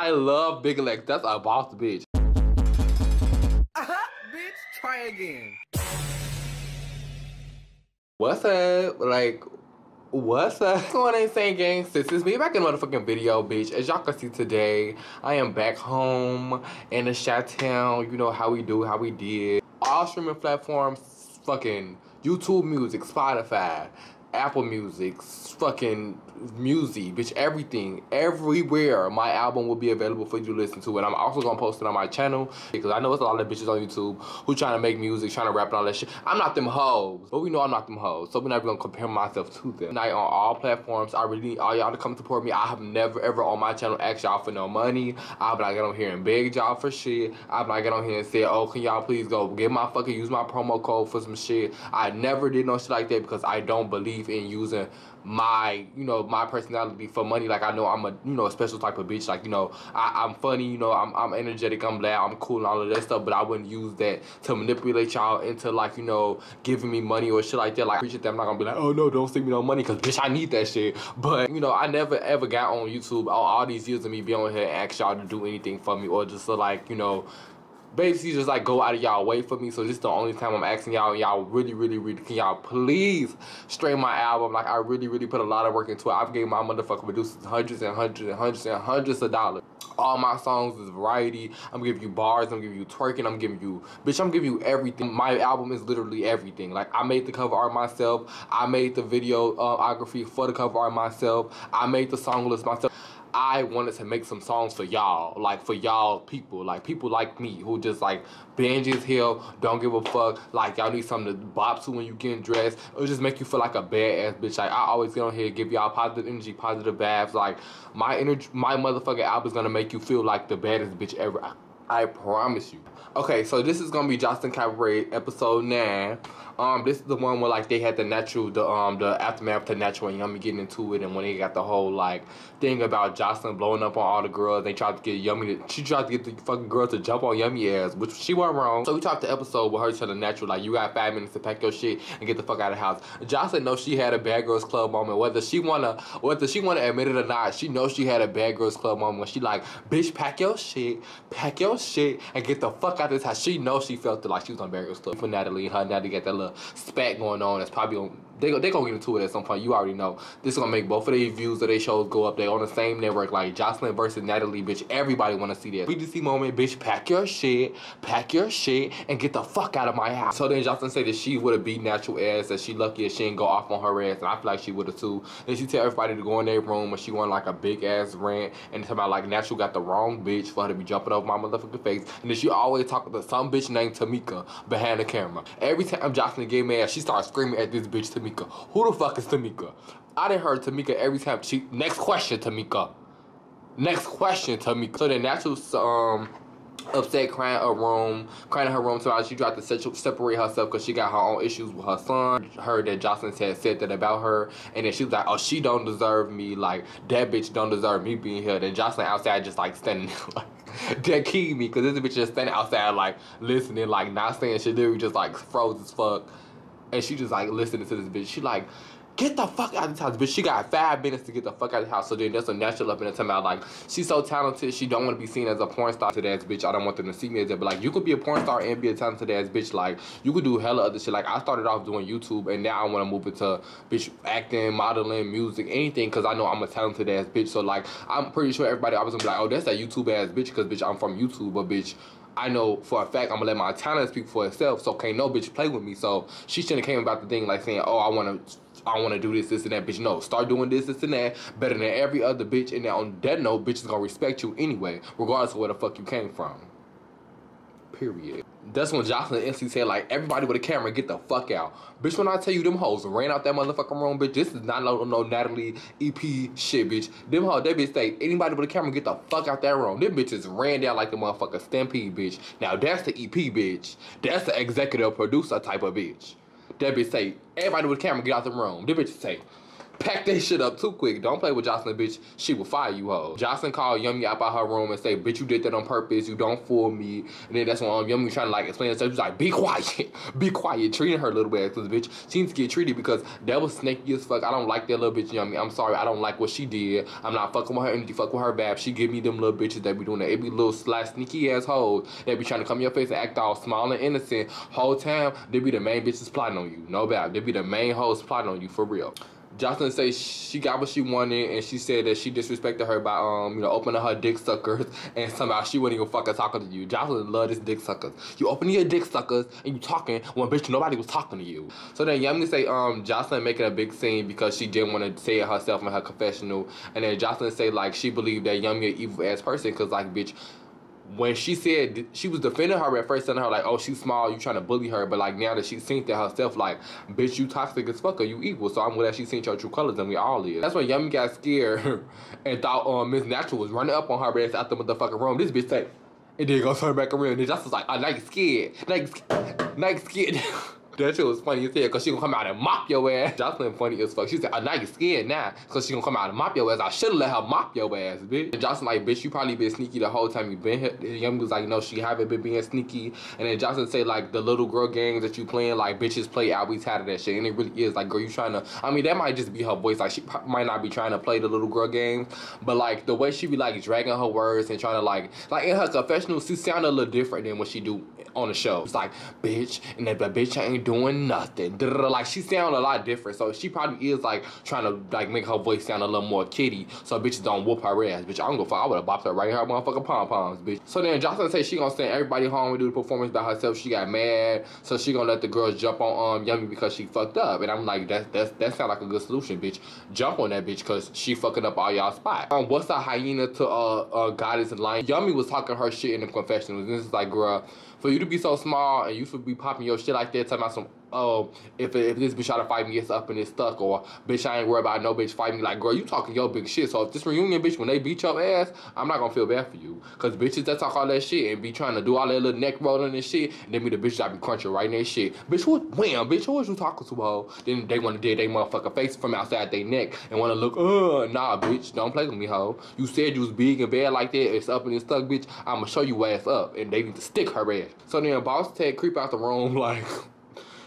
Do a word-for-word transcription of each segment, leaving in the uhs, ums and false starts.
I love big legs. That's a boss bitch. Uh-huh, bitch, try again. What's up? Like, what's up? What's going on, Insane Gang? Sis, it's me back in the motherfucking video, bitch. As y'all can see today, I am back home in the Chi-Town. You know how we do, how we did. All streaming platforms, fucking YouTube Music, Spotify, Apple Music, fucking Musi, bitch, everything, everywhere. My album will be available for you to listen to, and I'm also gonna post it on my channel because I know it's a lot of bitches on YouTube who trying to make music, trying to rap and all that shit. I'm not them hoes, but we know I'm not them hoes, so we're not gonna compare myself to them. Tonight on all platforms, I really need all y'all to come support me. I have never ever on my channel asked y'all for no money. I've not get on here and beg y'all for shit. I've not get on here and say, oh, can y'all please go get my fucking use my promo code for some shit. I never did no shit like that because I don't believe in using my, you know, my personality for money. Like, I know I'm a, you know, a special type of bitch. Like, you know, I, I'm funny, you know, I'm, I'm energetic, I'm loud, I'm cool and all of that stuff, but I wouldn't use that to manipulate y'all into, like, you know, giving me money or shit like that. Like, appreciate that. I'm not gonna be like, oh no, don't send me no money, cause bitch, I need that shit. But, you know, I never ever got on YouTube all, all these years of me being on here and ask y'all to do anything for me or just to, like, you know, basically just like go out of y'all way for me. So this is the only time I'm asking y'all, y'all really really really can y'all please stream my album. Like, I really really put a lot of work into it. I've gave my motherfucking producers hundreds and hundreds and hundreds and hundreds of dollars. All my songs is variety. I'm giving you bars, I'm giving you twerking, I'm giving you, bitch, I'm giving you everything. My album is literally everything. Like, I made the cover art myself, I made the videography uh, for the cover art myself, I made the song list myself. I wanted to make some songs for y'all, like for y'all people, like people like me who just like binge as hell, don't give a fuck, like y'all need something to bop to when you getting dressed. It'll just make you feel like a badass bitch. Like, I always get on here, give y'all positive energy, positive vibes. Like, my energy, my motherfucking album is gonna make you feel like the baddest bitch ever. I, I promise you. Okay, so this is gonna be Jocelyn Cabaret episode nine. Um, this is the one where, like, they had the natural, the um, the aftermath to Natural and Yummy getting into it, and when they got the whole like thing about Jocelyn blowing up on all the girls, they tried to get Yummy. To, she tried to get the fucking girl to jump on Yummy ass, which she went wrong. So we talked the episode with her telling Natural, like, you got five minutes to pack your shit and get the fuck out of the house. Jocelyn knows she had a Bad Girls Club moment, whether she wanna, whether she wanna admit it or not. She knows she had a Bad Girls Club moment when she like, bitch, pack your shit, pack your shit, and get the fuck out of this house. She knows she felt it, like she was on Bad Girls Club for Natalie and her. Natalie got that little spat going on. That's probably gonna, they they gonna get into it at some point. You already know this is gonna make both of their views of their shows go up. They on the same network, like Jocelyn versus Natalie, bitch. Everybody wanna see that. B D C moment, bitch. Pack your shit, pack your shit, and get the fuck out of my house. So then Jocelyn said that she would've beat Natural ass, that she lucky if she didn't go off on her ass, and I feel like she would've too. Then she tell everybody to go in their room, and she went like a big ass rant and talking about like Natural got the wrong bitch for her to be jumping over my motherfucking face. And then she always talking to some bitch named Tamika behind the camera. Every time Jocelyn get mad, she starts screaming at this bitch Tamika. Who the fuck is Tamika? I done heard Tamika every time she, next question Tamika. Next question Tamika. So the Natural um upset, crying her room, crying in her room, so she tried to separate herself because she got her own issues with her son. Heard that Jocelyn had said that about her, and then she was like, oh, she don't deserve me, like that bitch don't deserve me being here. Then Jocelyn outside just like standing like that keyed me, cause this bitch just standing outside like listening, like not saying shit, literally just like froze as fuck. And she just like listening to this bitch. She like, get the fuck out of this house, bitch. She got five minutes to get the fuck out of the house. So then that's a Natural up in the time out. Like, she's so talented, she don't want to be seen as a porn star to that bitch. I don't want them to see me as that. But like, you could be a porn star and be a talented ass bitch. Like, you could do hella other shit. Like, I started off doing YouTube, and now I want to move into bitch acting, modeling, music, anything, because I know I'm a talented ass bitch. So like, I'm pretty sure everybody always gonna be like, oh, that's that YouTube ass bitch, because bitch, I'm from YouTube, but bitch, I know for a fact I'm gonna let my talent speak for itself, so can't no bitch play with me. So she shouldn't have came about the thing like saying, oh, I wanna I wanna do this, this and that, bitch. No, start doing this, this and that better than every other bitch, and on that note, bitch is gonna respect you anyway, regardless of where the fuck you came from. Period. That's when Jocelyn instantly said, like, everybody with a camera, get the fuck out. Bitch, when I tell you them hoes ran out that motherfucking room, bitch, this is not no, no Natalie E P shit, bitch. Them hoes, that bitch say, anybody with a camera, get the fuck out that room. Them bitches ran down like the motherfucking Stampede, bitch. Now, that's the E P, bitch. That's the executive producer type of bitch. That bitch say, everybody with a camera, get out the room. That bitch say, pack that shit up too quick. Don't play with Jocelyn, bitch. She will fire you, hoe. Jocelyn called Yummy out by her room and say, bitch, you did that on purpose. You don't fool me. And then that's when um, Yummy trying to like explain herself. She's like, be quiet. Be quiet. Treating her little ass, because bitch, she needs to get treated because that was snaky as fuck. I don't like that little bitch, Yummy. I'm sorry. I don't like what she did. I'm not fucking with her energy. Fuck with her bab. She give me them little bitches that be doing that. It be little sly, sneaky ass hoes that be trying to come in your face and act all small and innocent. Whole time, they be the main bitches plotting on you. No bab. They be the main hoes plotting on you for real. Jocelyn says she got what she wanted, and she said that she disrespected her by, um, you know, opening her dick suckers, and somehow she wouldn't even fucking talking to you. Jocelyn love this dick suckers. You open your dick suckers, and you talking when, bitch, nobody was talking to you. So then Yummy say, um, Jocelyn making a big scene because she didn't want to say it herself in her confessional, and then Jocelyn say, like, she believed that Yummy an evil-ass person because, like, bitch, when she said she was defending her at first, telling her like, oh, she's small, you trying to bully her, but like now that she's seen that herself, like, bitch, you toxic as fuck, or you evil. So I'm glad she seen your true colors, and we all is. That's when Yummy got scared and thought um Miss Natural was running up on her ass out the motherfucking room. This bitch said, and then go turn back around, and just was like, I like scared, like scared, like scared. That shit was funny as hell, because she gonna come out and mop your ass. Jocelyn funny as fuck. She said, I know you scared now, because she gonna come out and mop your ass. I should've let her mop your ass, bitch. And Jocelyn like, bitch, you probably been sneaky the whole time you been here. And Yummy was like, no, she haven't been being sneaky. And then Jocelyn say, like, the little girl games that you playing, like, bitches play out. We tired of that shit. And it really is. Like, girl, you trying to, I mean, that might just be her voice. Like, she might not be trying to play the little girl games. But, like, the way she be, like, dragging her words and trying to, like, like, in her confessional, she sound a little different than what she do on the show. It's like, bitch, and that bitch I ain't doing nothing. Like, she sound a lot different, so she probably is like trying to like make her voice sound a little more kitty, so bitches don't whoop her ass. Bitch, I'm gonna fuck. I would have bopped her right in her motherfucking pom poms, bitch. So then Jocelyn says she gonna send everybody home and do the performance by herself. She got mad, so she gonna let the girls jump on um Yummy because she fucked up. And I'm like, that's that's that sound like a good solution, bitch. Jump on that bitch, cause she fucking up all y'all spot. Um, what's a hyena to uh, uh goddess and lion? Yummy was talking her shit in the confessionals. And this is like, girl, for you to be so small and you should be popping your shit like that, talking about some, oh, if, if this bitch try to fight me, it's up and it's stuck, or bitch, I ain't worried about no bitch fighting me. Like, girl, you talking your big shit. So if this reunion, bitch, when they beat your ass, I'm not gonna feel bad for you. Cause bitches that talk all that shit and be trying to do all that little neck rolling and shit, and then be the bitch that be crunching right in that shit. Bitch, what, wham, bitch, who was you talking to, ho? Then they wanna dig they motherfucking face from outside their neck and wanna look, uh, nah, bitch, don't play with me, ho. You said you was big and bad like that, it's up and it's stuck, bitch. I'ma show you ass up, and they need to stick her ass. So then Boss Tag creep out the room like,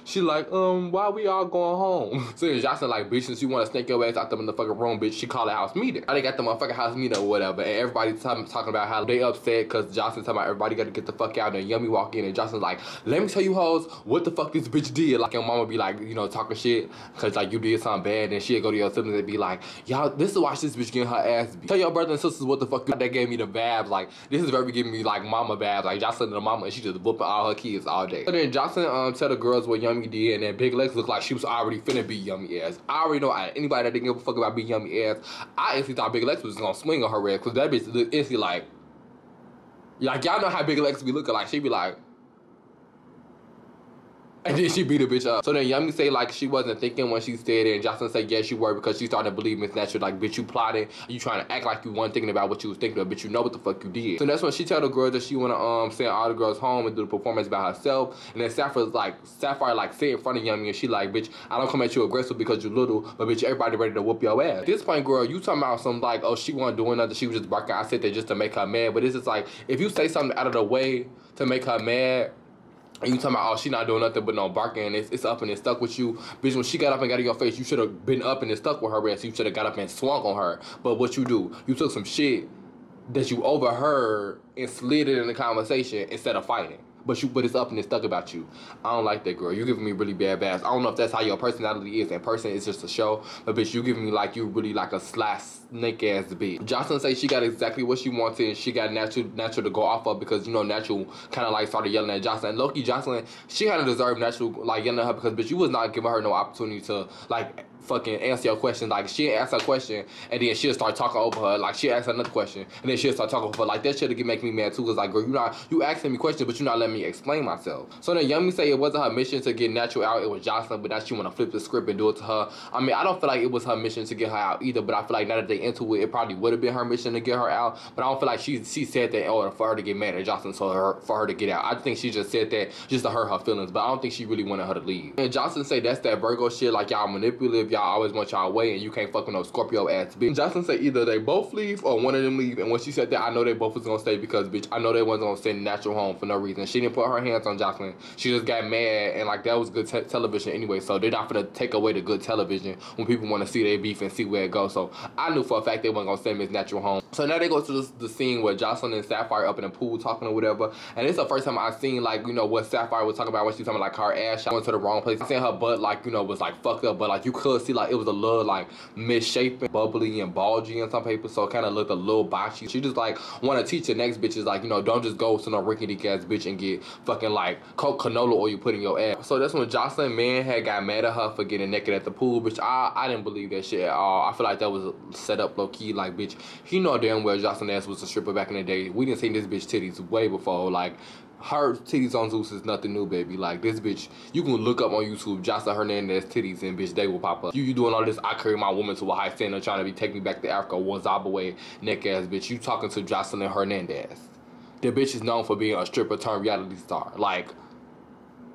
she like, um, why we all going home? So then Jocelyn like, bitch, since you want to snake your ass out the motherfucking room, bitch, she called a house meeting. Now they got the motherfucking house meeting or whatever, and everybody's talking about how they upset because Jocelyn talking about everybody got to get the fuck out, and Yummy walk in, and Jocelyn's like, let me tell you hoes what the fuck this bitch did. Like, your mama be like, you know, talking shit because, like, you did something bad, and she'd go to your siblings and be like, y'all, this is why this bitch getting her ass beat. Tell your brother and sisters what the fuck that gave me the vibes. Like, this is very giving me, like, mama vibes. Like, Jocelyn the mama, and she just whooping all her kids all day. So then Jocelyn um, tell the girls what Yummy Yummy did, and that Big Lex looked like she was already finna be Yummy ass. I already know anybody that didn't give a fuck about being Yummy ass, I actually thought Big Lex was gonna swing on her ass, cause that bitch looked instantly like, like y'all know how Big Lex be looking, like she be like, and then she beat the bitch up. So then Yummy say like she wasn't thinking when she said it, and Jocelyn said yes you were, because she started to believe Miss Natural, like, bitch, you plotted, you trying to act like you weren't thinking about what you was thinking of, bitch, you know what the fuck you did. So that's when she tell the girls that she wanna um send all the girls home and do the performance by herself, and then Sapphire's like, Sapphire like sit in front of Yummy, and she like, bitch, I don't come at you aggressive because you little, but bitch, everybody ready to whoop your ass. At this point, girl, you talking about some like, oh, she wasn't doing nothing, she was just barking, I said that just to make her mad. But it's just like, if you say something out of the way to make her mad, and you talking about, oh, she not doing nothing but no barking, it's, it's up and it's stuck with you. Bitch, when she got up and got in your face, you should have been up and it's stuck with her ass. You should have got up and swung on her. But what you do, you took some shit that you overheard and slid it in the conversation instead of fighting. But you, but it's up and it's stuck about you. I don't like that, girl. You giving me really bad vibes. I don't know if that's how your personality is in person. It's just a show. But bitch, you giving me like you really like a sly snake ass bitch. Jocelyn say she got exactly what she wanted, and she got natural natural to go off of, because you know natural kind of like started yelling at Jocelyn. And Loki, Jocelyn, she kind of deserved natural like yelling at her, because bitch, you was not giving her no opportunity to like fucking answer your question. Like, she asked her question, and then she'll start talking over her. Like, she asked another question, and then she'll start talking over her. Like, that shit'll make me mad too, cause like, girl, you not you asking me questions, but you not letting me explain myself. So then Yummy say it wasn't her mission to get natural out, it was Jocelyn, but now she wanna flip the script and do it to her. I mean, I don't feel like it was her mission to get her out either, but I feel like now that they into it, it probably would have been her mission to get her out. But I don't feel like she she said that in order for her to get mad at Jocelyn, so her, for her to get out. I think she just said that just to hurt her feelings, but I don't think she really wanted her to leave. And Jocelyn say that's that Virgo shit, like y'all manipulative, y'all always want y'all way and you can't fuck with no Scorpio ass bitch. Jocelyn said either they both leave or one of them leave, and when she said that, I know they both was gonna stay because bitch, I know they wasn't gonna send natural home for no reason. She didn't put her hands on Jocelyn. She just got mad, and like that was good te television anyway, so they're not gonna take away the good television when people wanna see their beef and see where it goes. So I knew for a fact they weren't gonna send Miss Natural home. So now they go to the, the scene where Jocelyn and Sapphire up in the pool talking or whatever, and it's the first time I've seen like, you know, what Sapphire was talking about when she was talking like her ass shot went to the wrong place. I seen her butt like, you know, was like fucked up, but like you could see like it was a little like misshapen, bubbly and bulgy in some paper, so it kind of looked a little botchy. She just like want to teach the next bitches like, you know, don't just go to no rickety ass bitch and get fucking like Coke canola oil you put in your ass. So that's when Jocelyn man had got mad at her for getting naked at the pool, bitch. I, I didn't believe that shit at all. I feel like that was set up low key, like bitch, he know damn well Jocelyn ass was a stripper back in the day. We didn't see this bitch titties way before, like her titties on Zeus is nothing new, baby. Like this bitch, you can look up on YouTube Jocelyn Hernandez titties and bitch, they will pop up. You you doing all this, I carry my woman to a high standard trying to be take me back to Africa, Wazabaway, neck ass bitch. You talking to Jocelyn Hernandez. The bitch is known for being a stripper turned reality star. Like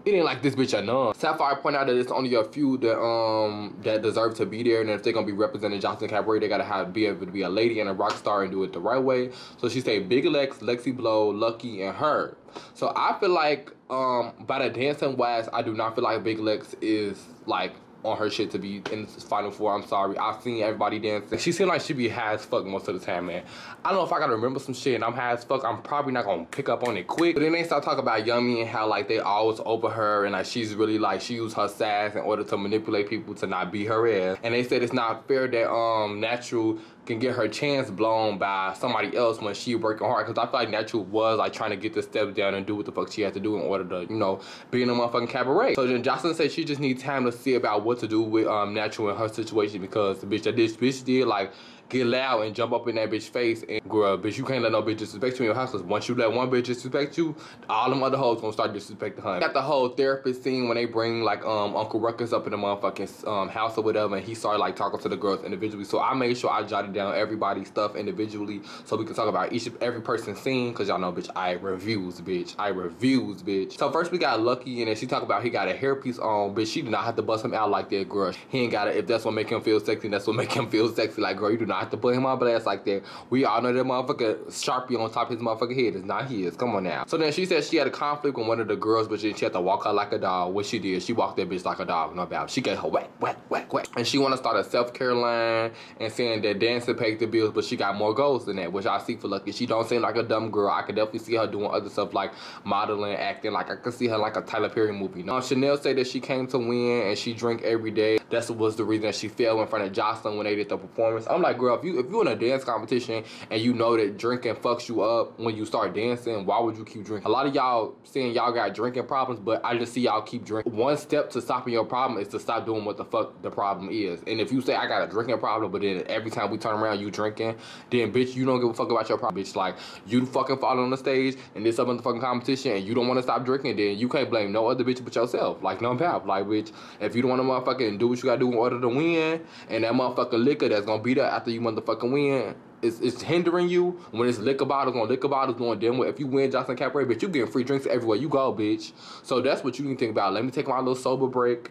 it ain't like this bitch a nun. Sapphire pointed out that it's only a few that um that deserve to be there, and if they're gonna be representing Jocelyn Cabaret, they gotta have be able to be a lady and a rock star and do it the right way. So she said Big Lex, Lexi Blow, Lucky, and her. So I feel like um by the dancing wise, I do not feel like Big Lex is like on her shit to be in the final four. I'm sorry, I've seen everybody dancing. She seemed like she be high as fuck most of the time, man. I don't know if I gotta remember some shit and I'm high as fuck, I'm probably not gonna pick up on it quick. But then they start talking about Yummy and how like they always over her and like she's really like she used her sass in order to manipulate people to not beat her ass. And they said it's not fair that um Natural can get her chance blown by somebody else when she working hard, because I feel like Natural was like trying to get the steps down and do what the fuck she had to do in order to, you know, be in a motherfucking cabaret. So then Jocelyn said she just needs time to see about what to do with um Natural in her situation, because the bitch that this bitch did like get loud and jump up in that bitch face, and girl, bitch, you can't let no bitch disrespect you in your house, because once you let one bitch disrespect you, all them other hoes gonna start disrespecting her. Got the whole therapist scene when they bring like um Uncle Ruckus up in the motherfucking um house or whatever, and he started like talking to the girls individually. So I made sure I jotted down everybody's stuff individually so we can talk about each every person's scene, because y'all know, bitch, I reviews, bitch, I reviews, bitch. So first we got Lucky, and then she talked about he got a hairpiece on, bitch. She did not have to bust him out like that, girl. He ain't got it. If that's what make him feel sexy, that's what make him feel sexy. Like, girl, you do not have to put him on blast like that. We all know that motherfucker Sharpie on top of his motherfucking head is not his. Come on now. So then she said she had a conflict with one of the girls, but she had to walk her like a dog. What she did, she walked that bitch like a dog, no doubt. She got her whack, whack, whack, whack. And she want to start a self-care line and saying that dancing paid the bills, but she got more goals than that, which I see for Lucky. She don't seem like a dumb girl. I could definitely see her doing other stuff like modeling, acting. Like I could see her like a Tyler Perry movie. Now, Chanel said that she came to win and she drank every day. That was the reason that she fell in front of Jocelyn when they did the performance. I'm like, girl, if you if you in a dance competition and you know that drinking fucks you up when you start dancing, why would you keep drinking? A lot of y'all saying y'all got drinking problems, but I just see y'all keep drinking. One step to stopping your problem is to stop doing what the fuck the problem is. And if you say I got a drinking problem, but then every time we turn around you drinking, then bitch, you don't give a fuck about your problem. Bitch, like you fucking fall on the stage and this up in the fucking competition and you don't want to stop drinking, then you can't blame no other bitch but yourself. Like no doubt, like bitch, if you don't want to motherfucking do what you gotta do in order to win, and that motherfucking liquor that's gonna be there after you motherfucking win, It's, it's hindering you. When it's liquor bottles on liquor bottles going them with, if you win Jocelyn Cabaret, bitch, you getting free drinks everywhere you go, bitch. So that's what you need to think about. Let me take my little sober break,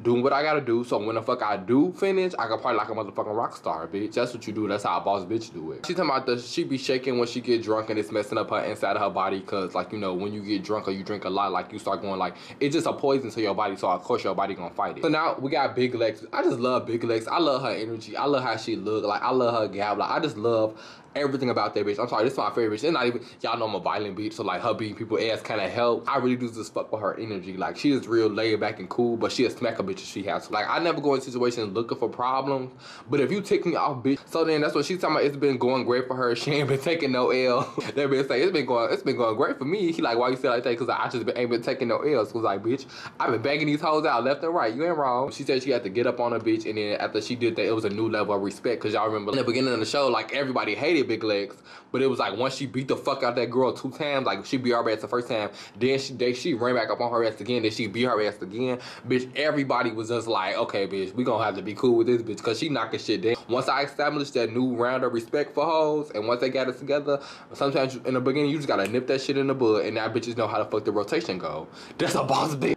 doing what I gotta do, so when the fuck I do finish, I can party like a motherfucking rock star, bitch. That's what you do. That's how a boss bitch do it. She talking about the she be shaking when she get drunk, and it's messing up her inside of her body, cause like, you know, when you get drunk or you drink a lot, like you start going like, it's just a poison to your body, so of course your body gonna fight it. So now we got Big Lex. I just love Big Lex. I love her energy. I love how she look. Like I love her gab. Like I just love everything about that bitch. I'm sorry, this is my favorite bitch. It's not even, y'all know I'm a violent bitch, so like her beating people ass kind of help. I really do just fuck with her energy. Like she is real laid back and cool, but she a smack a bitch if she has to. Like I never go in situations looking for problems, but if you tick me off, bitch. So then that's what she's talking about. It's been going great for her. She ain't been taking no L. That bitch say it's been going, it's been going great for me. He like, why you say like that? Cause like, I just been, ain't been taking no L's. Cause like, bitch, I've been banging these hoes out left and right. You ain't wrong. She said she had to get up on a bitch, and then after she did that, it was a new level of respect. Cause y'all remember in the beginning of the show, like everybody hated Big Legs, but it was like once she beat the fuck out that girl two times, like she beat her ass the first time, then she they, she ran back up on her ass again, then she beat her ass again, bitch. Everybody was just like, okay, bitch, we gonna have to be cool with this bitch, because she knocking shit down. Once I established that new round of respect for hoes, and once they got it together, sometimes in the beginning you just gotta nip that shit in the bud, and now bitches know how the fuck the rotation go. That's a boss bitch.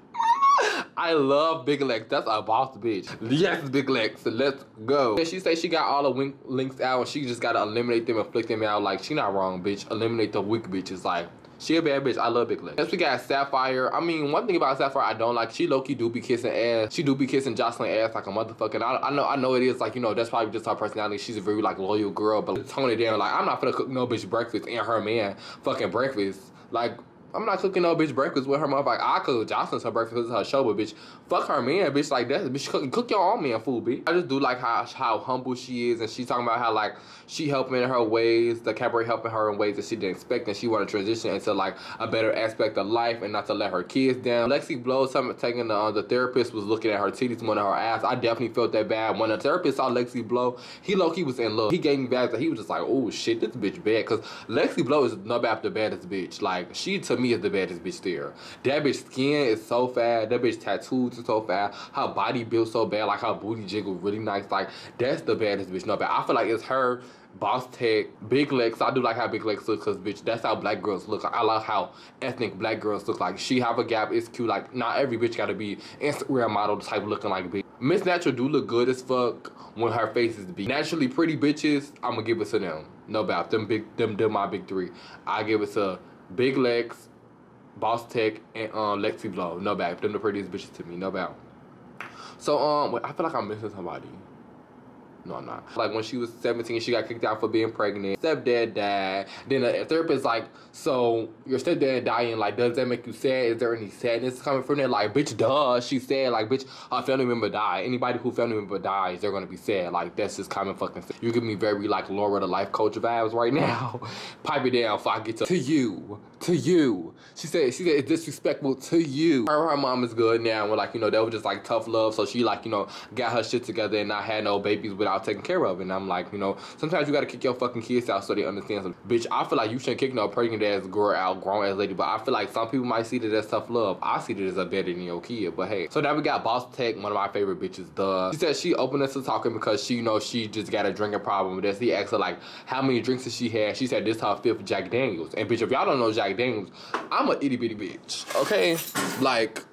I love big legs. That's a boss bitch. Yes, big legs. Let's go. And she say she got all the wink links out and she just gotta eliminate them and flick them out. Like, she not wrong, bitch. Eliminate the weak bitches. Like, she a bad bitch. I love big legs. Next we got Sapphire. I mean, one thing about Sapphire I don't like, she low-key do be kissing ass. She do be kissing Jocelyn ass like a motherfucker. I, I know I know it is, like, you know, that's probably just her personality. She's a very like loyal girl, but tone it down. Like, I'm not finna cook no bitch breakfast and her man fucking breakfast. Like, I'm not cooking no bitch breakfast with her mother. Like, I cook Jocelyn's her breakfast, it's her show, but bitch, fuck her man, bitch. Like, that bitch, cook, cook your own man food, bitch. I just do like how how humble she is, and she's talking about how like she helping in her ways, the cabaret helping her in ways that she didn't expect, and she want to transition into like a better aspect of life and not to let her kids down. Lexi Blow, something taking the uh, the therapist was looking at her titties, one of her ass. I definitely felt that bad when the therapist saw Lexi Blow. He low key was in love. He gave me bags that he was just like, oh shit, this bitch bad, cause Lexi Blow is not about the baddest bitch. Like, she to me is the baddest bitch there. That bitch skin is so fat. That bitch tattoos is so fat. Her body built so bad. Like, her booty jiggle really nice. Like, that's the baddest bitch. No bad. I feel like it's her, Boss Tech, Big Lex. I do like how Big Lex looks, cause bitch, that's how black girls look. I love how ethnic black girls look. Like, she have a gap. It's cute. Like, not every bitch gotta be Instagram model type looking like bitch. Miss Natural do look good as fuck when her face is beat. Naturally pretty bitches, I'ma give it to them. No bad. Them big them them my big three. I give it to Big Lex, Boss Tech, and um, Lexi Blow. No bad. Them the prettiest bitches to me. No bad. So, um, wait, I feel like I'm missing somebody. No, I'm not. Like, when she was seventeen, she got kicked out for being pregnant. Stepdad died. Then a therapist like, so your stepdad dying, like, does that make you sad? Is there any sadness coming from that? Like, bitch, duh. She said, like, bitch, a family member died. Anybody who family member dies, they're gonna be sad. Like, that's just common fucking sad. You give me very, like, Laura the Life Coach vibes right now. Pipe it down before I get to, to you. To you. She said, she said, it's disrespectful to you. Her, her mom is good now. We're like, you know, that was just, like, tough love. So she, like, you know, got her shit together and not had no babies without taken care of. And I'm like, you know, sometimes you gotta kick your fucking kids out so they understand some bitch. I feel like you shouldn't kick no pregnant ass girl out, grown ass lady, but I feel like some people might see that as tough love. I see that as a better than your kid, but hey. So now we got Boss Tech, one of my favorite bitches, duh. She said she opened us to talking because she, you know, she just got a drinking problem. That's he asked her like how many drinks did she have. She said this her fifth Jack Daniels. And bitch, if y'all don't know Jack Daniels, I'm an itty bitty bitch, okay? Like,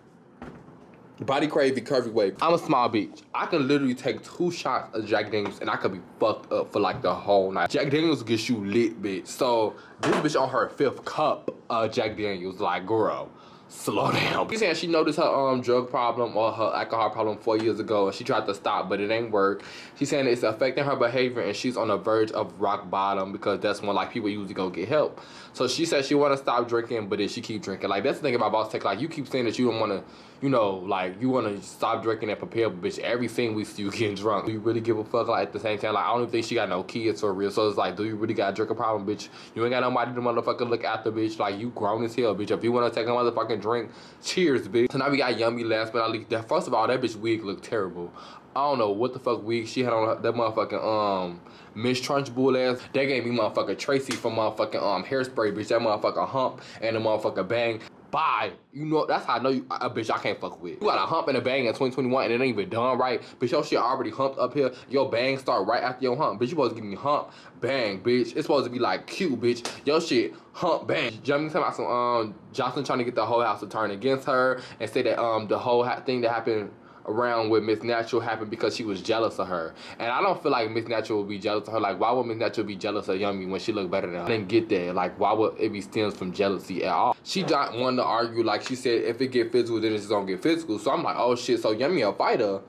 body crazy, curvy wave. I'm a small bitch. I can literally take two shots of Jack Daniels and I could be fucked up for like the whole night. Jack Daniels gets you lit, bitch. So this bitch on her fifth cup of Jack Daniels, like, girl, slow down. She's saying she noticed her um drug problem or her alcohol problem four years ago and she tried to stop, but it ain't work. She's saying it's affecting her behavior and she's on the verge of rock bottom because that's when like people usually go get help. So she said she wanna stop drinking, but then she keep drinking. Like, that's the thing about Boss Tech. Like, you keep saying that you don't wanna, you know, like you wanna stop drinking and prepare, but bitch, everything we see you getting drunk. Do you really give a fuck? Like, at the same time, like, I don't think she got no kids for real. So it's like, do you really got a drink a problem, bitch? You ain't got nobody to motherfucker look after, bitch. Like, you grown as hell, bitch. If you wanna take a motherfucking drink, cheers, bitch. So now we got Yummy last but not least. That first of all, that bitch wig looked terrible. I don't know what the fuck wig she had on her, that motherfucking um Miss Trunchbull ass. That gave me motherfucking Tracy from motherfucking um Hairspray, bitch. That motherfucking hump and the motherfucking bang. Bye. You know, that's how I know you a bitch I can't fuck with. You got a hump and a bang in twenty twenty-one and it ain't even done right. Bitch, your shit already humped up here. Your bang start right after your hump. Bitch, you supposed to give me hump, bang, bitch. It's supposed to be like cute, bitch. Your shit hump, bang. Jumping talking about some um Jocelyn trying to get the whole house to turn against her and say that um the whole ha thing that happened around with Miss Natural happened because she was jealous of her. And I don't feel like Miss Natural would be jealous of her. Like, why would Miss Natural be jealous of Yummy when she looked better than her? I didn't get that. Like, why would it be stems from jealousy at all? She not wanting to argue. Like, she said, if it get physical, then it's gonna get physical. So I'm like, oh shit, so Yummy a fighter.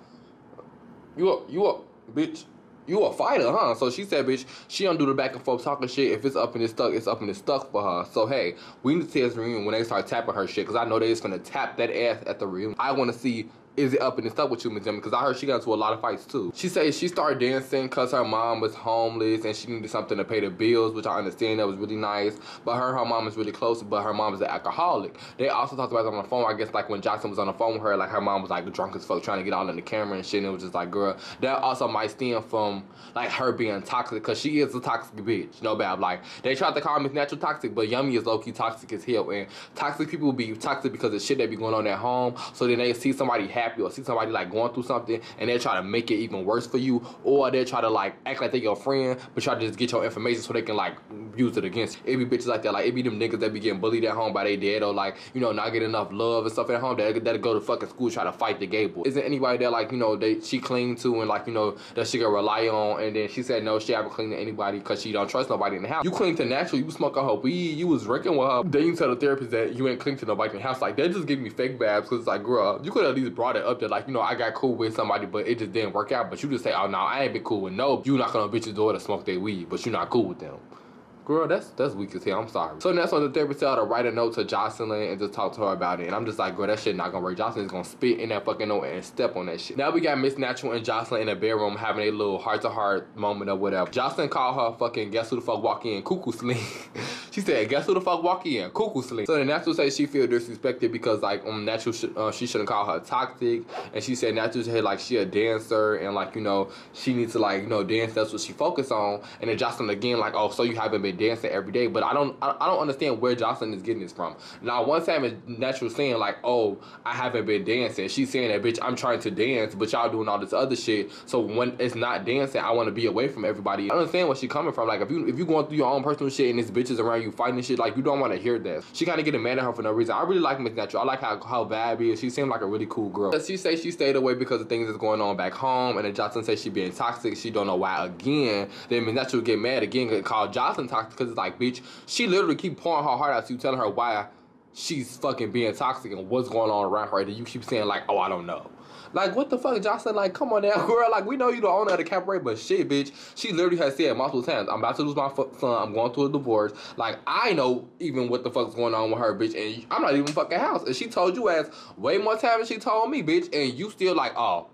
You a, you a, bitch. You a fighter, huh? So she said, bitch, she don't do the back and forth talking shit. If it's up and it's stuck, it's up and it's stuck for her. So, hey, we need to see this reunion when they start tapping her shit, because I know they just gonna tap that ass at the reunion. I want to see, is it up and it's stuck with you, Miss Yummy? Because I heard she got into a lot of fights, too. She said she started dancing because her mom was homeless and she needed something to pay the bills, which I understand that was really nice. But her, her mom is really close, but her mom is an alcoholic. They also talked about it on the phone. I guess, like, when Jocelyn was on the phone with her, like, her mom was, like, drunk as fuck trying to get all in the camera and shit. And it was just like, girl, that also might stem from, like, her being toxic, because she is a toxic bitch. No bad. Like, they tried to call Miss Natural toxic, but Yummy is low-key toxic as hell. And toxic people be toxic because of shit that be going on at home. So then they see somebody happy happy or see somebody like going through something and they try to make it even worse for you, or they try to like act like they your friend but try to just get your information so they can like use it against you. It be bitches like that. Like it be them niggas that be getting bullied at home by they dad, or like, you know, not getting enough love and stuff at home, that that go to fucking school try to fight the gay boy. Isn't anybody that like, you know, they she cling to and like, you know, that she can rely on, and then she said no, she haven't cling to anybody because she don't trust nobody in the house. You cling to natural, you smoke on her weed, you was drinking with her. Then you tell the therapist that you ain't cling to nobody in the house. Like that just give me fake vibes, because it's like, girl, you could at least brought it up that like, you know, I got cool with somebody but it just didn't work out, but you just say, oh no, I ain't been cool with no. You knocking on bitches' door to smoke their weed, but you not cool with them. Girl, that's that's weak as hell. I'm sorry. So that's when the therapist had to write a note to Jocelyn and just talk to her about it. And I'm just like, girl, that shit not gonna work. Jocelyn's gonna spit in that fucking note and step on that shit. Now we got Miss Natural and Jocelyn in the bedroom having a little heart-to-heart moment or whatever. Jocelyn called her fucking guess who the fuck walk in, Cuckoo Sling. She said, guess who the fuck walk in, Cuckoo Sling. So the Natural says she feel disrespected because like um Natural sh uh, she shouldn't call her toxic, and she said Natural said like she a dancer and like, you know, she needs to like, you know, dance. That's what she focus on. And then Jocelyn again like, oh, so you haven't been dancing every day. But I don't I don't understand where Jocelyn is getting this from. Now one time it's Natural saying like, oh, I haven't been dancing. She's saying that, bitch, I'm trying to dance but y'all doing all this other shit. So when it's not dancing, I want to be away from everybody. I understand where she's coming from. Like if you if you going through your own personal shit and this bitch is around you fighting shit, like you don't want to hear that. She kind of getting mad at her for no reason. I really like Miss Natural. I like how, how bad it is. She seemed like a really cool girl. She say she stayed away because of things that's going on back home, and then Jocelyn says she being toxic. She don't know why again. Then Miss Natural get mad again and call Jocelyn toxic, because it's like, bitch, she literally keep pouring her heart out to you, telling her why she's fucking being toxic and what's going on around her, and you keep saying like, oh, I don't know. Like, what the fuck, Jocelyn? Like, come on now, girl. Like, we know you the owner of the cabaret, but shit, bitch, she literally has said multiple times, I'm about to lose my son, I'm going through a divorce. Like, I know even what the fuck's going on with her, bitch, and I'm not even fucking house. And she told you ass way more time than she told me, bitch, and you still like, oh,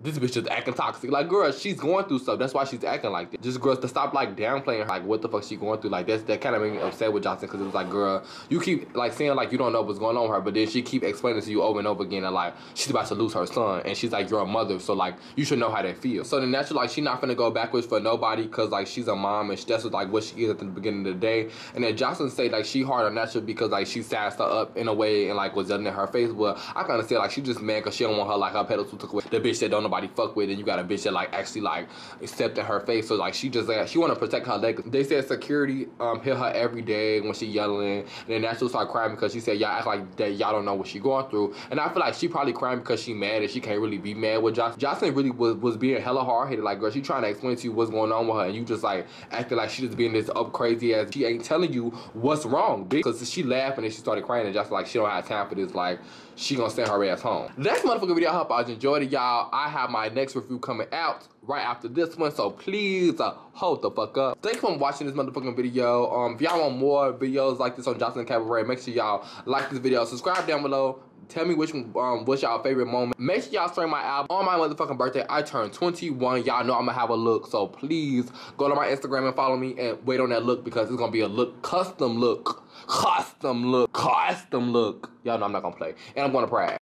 this bitch is acting toxic. Like, girl, she's going through stuff. That's why she's acting like this. Just, girl, to stop, like, downplaying her. Like, what the fuck she going through? Like, that's, that kind of made me upset with Jocelyn, because it was like, girl, you keep, like, saying, like, you don't know what's going on with her, but then she keep explaining to you over and over again, and, like, she's about to lose her son, and she's, like, you're a mother, so, like, you should know how that feels. So, the Natural, like, she not finna go backwards for nobody, because, like, she's a mom, and that's, like, what she is at the beginning of the day. And then Jocelyn say, like, she hard on Natural because, like, she sassed her up in a way and, like, was yelling in her face, but I kind of said, like, she just mad because she don't want her, like, her pedals took away. The bitch that don't know nobody fuck with, and you got a bitch that like actually like accepted her face. So like she just like she want to protect her legacy. They said security um hit her every day when she yelling, and then Natural started crying because she said y'all act like that y'all don't know what she going through. And I feel like she probably crying because she mad and she can't really be mad with Jocelyn. Jocelyn really was was being hella hard headed. Like, girl, she trying to explain to you what's going on with her, and you just like acting like she just being this up crazy ass. She ain't telling you what's wrong, bitch. Because she laughing and she started crying, and Jocelyn like she don't have time for this. Like, she gonna send her ass home. That's motherfucking video. I hope y'all enjoyed it, y'all. I have my next review coming out right after this one, so please uh, hold the fuck up. Thanks for watching this motherfucking video. Um, if y'all want more videos like this on Jocelyn Cabaret, make sure y'all like this video, subscribe down below. Tell me which um what's y'all favorite moment. Make sure y'all stream my album. On my motherfucking birthday, I turned twenty-one. Y'all know I'm gonna have a look, so please go to my Instagram and follow me and wait on that look, because it's gonna be a look, custom look, custom look, custom look. Y'all know I'm not gonna play, and I'm gonna brag.